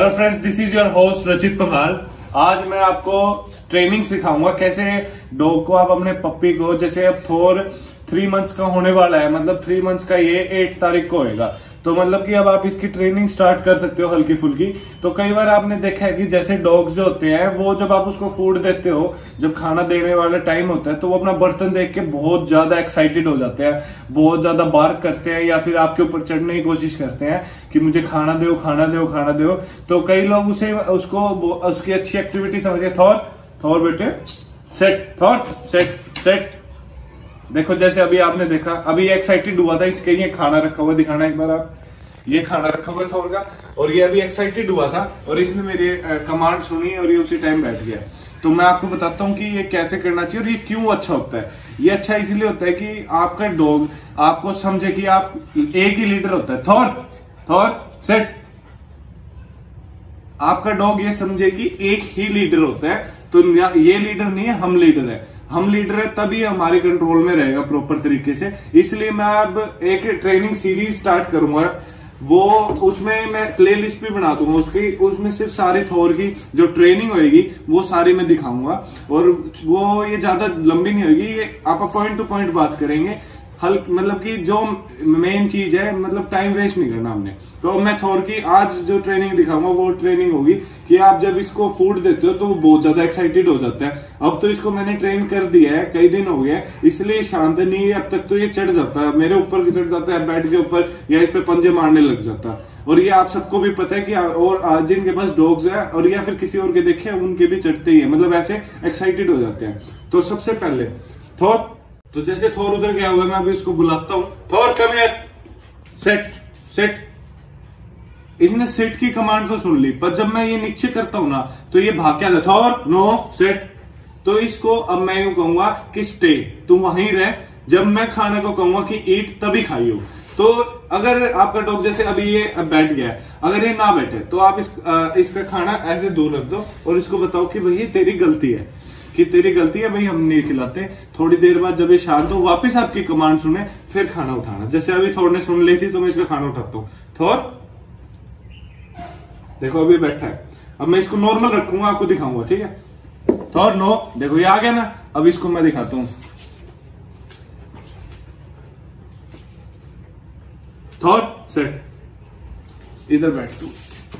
Hello friends, this is your host Rachit Panghal. आज मैं आपको ट्रेनिंग सिखाऊंगा कैसे डॉग को आप अपने पप्पी को, जैसे अब थोर 3 मंथ्स का होने वाला है, मतलब 3 मंथ्स का ये 8 तारीख को होएगा, तो मतलब कि अब आप इसकी ट्रेनिंग स्टार्ट कर सकते हो हल्की फुल्की। तो कई बार आपने देखा है कि जैसे डॉग्स जो होते हैं वो जब आप उसको फूड देते हो, जब खाना देने वाला टाइम होता है तो वो अपना बर्तन देख के बहुत ज्यादा एक्साइटेड हो जाते हैं, बहुत ज्यादा बार्क करते हैं या फिर आपके ऊपर चढ़ने की कोशिश करते हैं कि मुझे खाना दो, खाना दो, खाना दो। तो कई लोग उसको उसकी अच्छी एक्टिविटी समझे। थोर थोर बेटे सेट, थोर सेट सेट। देखो जैसे अभी आपने देखा, अभी एक्साइटेड हुआ था, इसके ये खाना रखा हुआ दिखाना एक बार आप, ये खाना रखा हुआ थोर का, और ये अभी एक्साइटेड हुआ था और इसने मेरी कमांड सुनी और ये उसी टाइम बैठ गया। तो मैं आपको बताता हूँ कि ये कैसे करना चाहिए और ये क्यों अच्छा होता है। ये अच्छा इसलिए होता है कि आपका डॉग आपको समझे कि आप एक ही लीडर होता है। थोर थोर सेट। आपका डॉग ये समझे कि एक ही लीडर होता है, तो ये लीडर नहीं है, हम लीडर है। हम लीडर है तभी हमारे कंट्रोल में रहेगा प्रॉपर तरीके से। इसलिए मैं अब एक ट्रेनिंग सीरीज स्टार्ट करूंगा, वो उसमें मैं प्लेलिस्ट भी बना दूंगा उसकी, उसमें सिर्फ सारी थोर की जो ट्रेनिंग होगी वो सारी मैं दिखाऊंगा। और वो ये ज्यादा लंबी नहीं होगी, ये आप पॉइंट टू पॉइंट बात करेंगे, मतलब कि जो मेन चीज है, मतलब टाइम वेस्ट नहीं करना हमने। तो मैं थोर की आज जो ट्रेनिंग दिखाऊंगा वो ट्रेनिंग होगी कि आप जब इसको फूड देते हो तो वो बहुत ज्यादा एक्साइटेड हो जाता है। अब तो इसको मैंने ट्रेन कर दिया है, कई दिन हो गया, इसलिए शांत नहीं है। अब तक तो ये चढ़ जाता है मेरे ऊपर, चढ़ जाता है बेड के ऊपर या इस पे पंजे मारने लग जाता है। और ये आप सबको भी पता है कि और जिनके पास डॉग्स है और या फिर किसी और के देखे उनके भी चढ़ते ही है, मतलब ऐसे एक्साइटेड हो जाते हैं। तो सबसे पहले थोर, तो जैसे थोर उधर गया हुआ, मैं अभी इसको बुलाता हूं, Thor come here, set set. इसने सेट की कमांड तो सुन ली, पर जब मैं ये नीचे करता हूं ना तो ये भाग के आता, थोर नो सेट। तो इसको अब मैं यूं कहूंगा कि स्टे, तुम वहीं रह। जब मैं खाने को कहूंगा कि ईट तभी खाइयो। तो अगर आपका डॉग जैसे अभी ये बैठ गया है, अगर ये ना बैठे तो आप इसका खाना ऐसे दूर रख दो और इसको बताओ कि भैया तेरी गलती है, कि तेरी गलती है भाई, हम नहीं खिलाते। थोड़ी देर बाद जब ये शांत हो वापस आपकी कमांड सुने फिर खाना उठाना। जैसे अभी थोर ने सुन ली थी तो मैं इसका खाना उठाता हूँ। थोर देखो अभी बैठा है, अब मैं इसको नॉर्मल रखूंगा, आपको दिखाऊंगा, ठीक है। थोर नो, देखो ये आ गया ना, अब इसको मैं दिखाता हूँ, थोर सेट, इधर बैठ तू,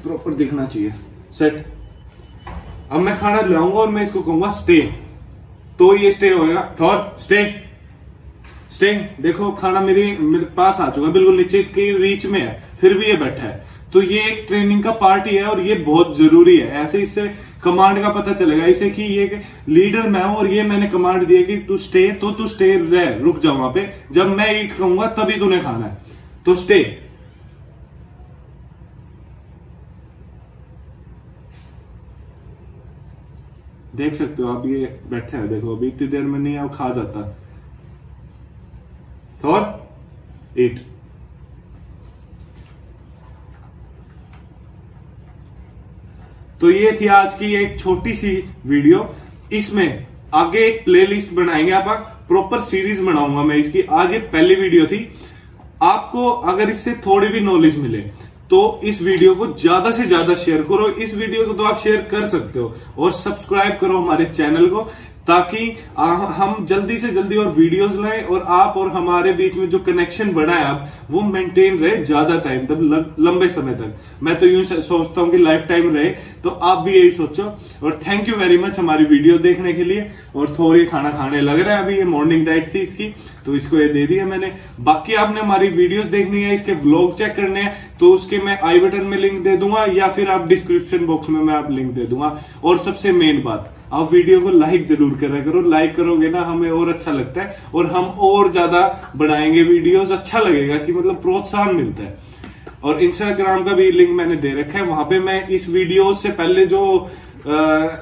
प्रॉपर दिखना चाहिए, सेट। अब मैं खाना लाऊंगा और मैं इसको कहूंगा स्टे, तो ये स्टे होगा, थोर स्टे स्टे। देखो खाना मेरे पास आ चुका है, बिल्कुल नीचे इसकी रीच में है, फिर भी ये बैठा है। तो ये एक ट्रेनिंग का पार्ट ही है और ये बहुत जरूरी है। ऐसे इससे कमांड का पता चलेगा इसे कि ये लीडर मैं हूं और ये मैंने कमांड दी है कि तू स्टे, तो तू स्टे रह, रुक जाओ वहां पे। जब मैं ईट कहूंगा तभी तूने खाना है, तो स्टे। देख सकते हो आप, ये बैठा है, देखो अभी इतनी देर में नहीं है, खा जाता। थोर ईट, तो ये थी आज की एक छोटी सी वीडियो। इसमें आगे एक प्लेलिस्ट बनाएंगे, आप प्रॉपर सीरीज बनाऊंगा मैं इसकी। आज ये पहली वीडियो थी, आपको अगर इससे थोड़ी भी नॉलेज मिले तो इस वीडियो को ज्यादा से ज्यादा शेयर करो। इस वीडियो को तो आप शेयर कर सकते हो और सब्सक्राइब करो हमारे चैनल को, ताकि हम जल्दी से जल्दी और वीडियोस लाएं और आप और हमारे बीच में जो कनेक्शन बना है आप वो मेंटेन रहे ज्यादा टाइम तक, लंबे समय तक। मैं तो यूं सोचता हूं कि लाइफ टाइम रहे, तो आप भी यही सोचो। और थैंक यू वेरी मच हमारी वीडियो देखने के लिए। और थोर ये खाना खाने लग रहा है, अभी ये मॉर्निंग डाइट थी इसकी, तो इसको ये दे दिया मैंने। बाकी आपने हमारी वीडियोस देखनी है, इसके व्लॉग चेक करने हैं, तो उसके मैं आई बटन में लिंक दे दूंगा या फिर आप डिस्क्रिप्शन बॉक्स में मैं आप लिंक दे दूंगा। और सबसे मेन बात, आप वीडियो को लाइक जरूर करा करो, लाइक करोगे ना हमें और अच्छा लगता है और हम और ज्यादा बढ़ाएंगे वीडियोस, अच्छा लगेगा कि मतलब प्रोत्साहन मिलता है। और इंस्टाग्राम का भी लिंक मैंने दे रखा है, वहां पे मैं इस वीडियो से पहले जो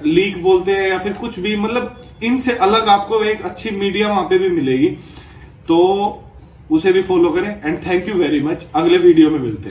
लीक बोलते हैं या फिर कुछ भी, मतलब इनसे अलग आपको एक अच्छी मीडिया वहां पे भी मिलेगी, तो उसे भी फॉलो करें। And thank you very much, अगले वीडियो में मिलते हैं।